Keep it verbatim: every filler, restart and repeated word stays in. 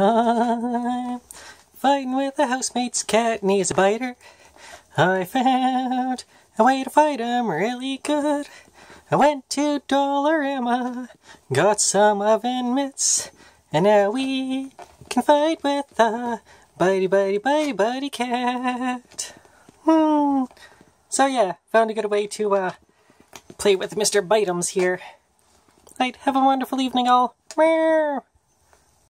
I'm fighting with the housemate's cat and he's a biter. I found a way to fight him really good. I went to Dollarama, got some oven mitts, and now we can fight with the bitey bitey bitey bitey cat. Hmm. So yeah, found a good way to uh, play with Mister Bitems here. Right, have a wonderful evening all. Meow.